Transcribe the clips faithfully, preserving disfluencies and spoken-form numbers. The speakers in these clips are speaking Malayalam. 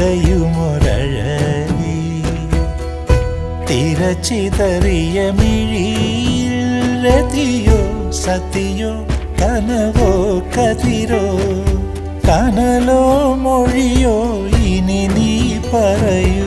തിരയുമുരഴി തിരച്ചിതറിയ മിഴിയിൽ രതിയോ സതിയോ കനവോ കതിരോ കനലോ മൊഴിയോ ഇനി നീ പറയൂ.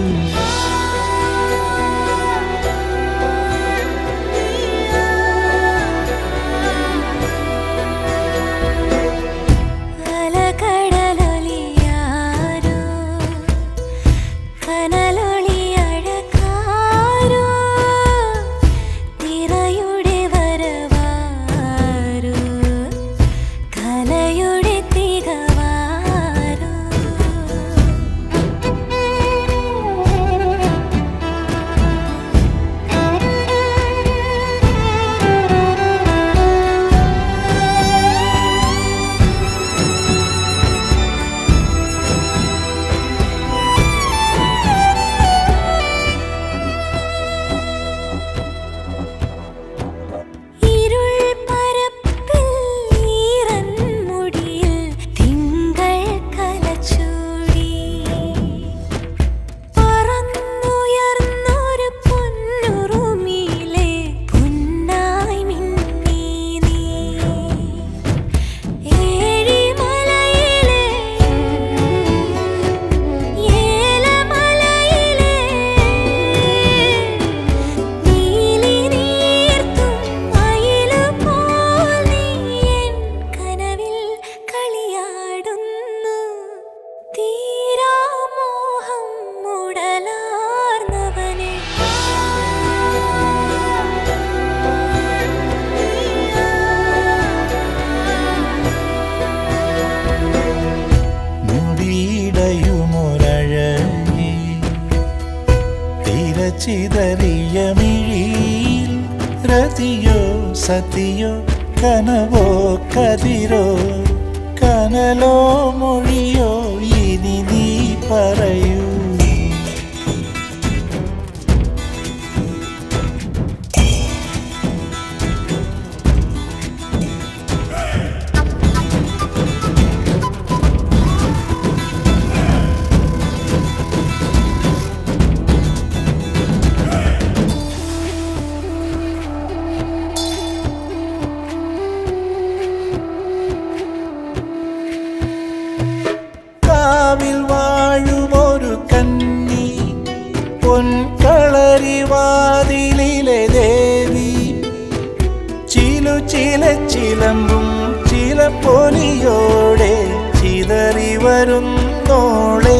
ചിതറിയ മിഴിയിൽ രതിയോ സതിയോ കനവോ കതിരോ കനലോ മൊഴിയോ ഇനി നീ പറയൂ. കളരിവാതിലിലെ ദേവി ചിലു ചില ചിലമ്പും ചില പൊലിയോടെ ചിതറി വരുന്നോളെ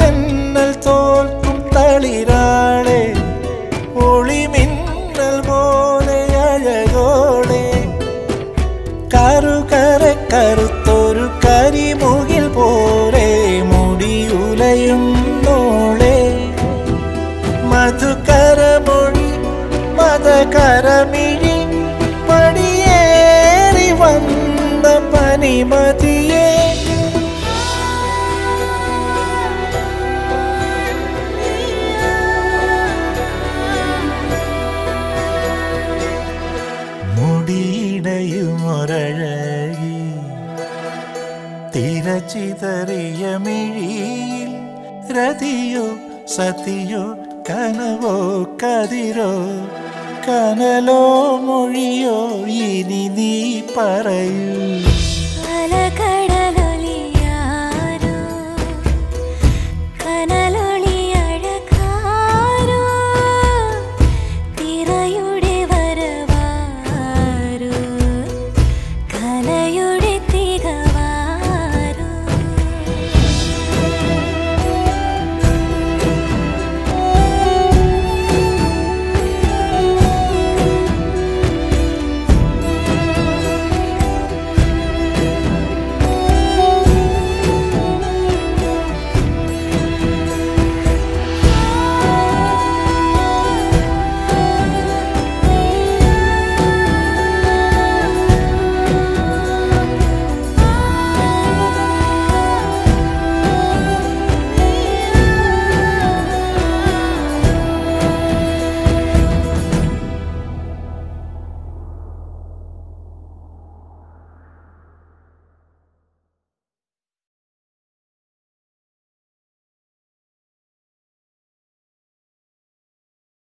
തെന്നൽ തോൽക്കും തളിരാളെ ഒളിമിന്നൽ പോലെ അഴകോളെ കറുകര കറുത്തൊരു കരിമുകിൽ പോലെ മുടിയുലയും മധുകരമൊഴി മധുകരമിഴി പടിയേറി വന്ന പനിമതിയെ മുടിയിടയുമൊരഴകി തിരച്ചിതറിയ മിഴിയിൽ രതിയോ സതിയോ കനവോ കതിരോ കനലോ മൊഴിയോ ഇനി നീ പറയൂ.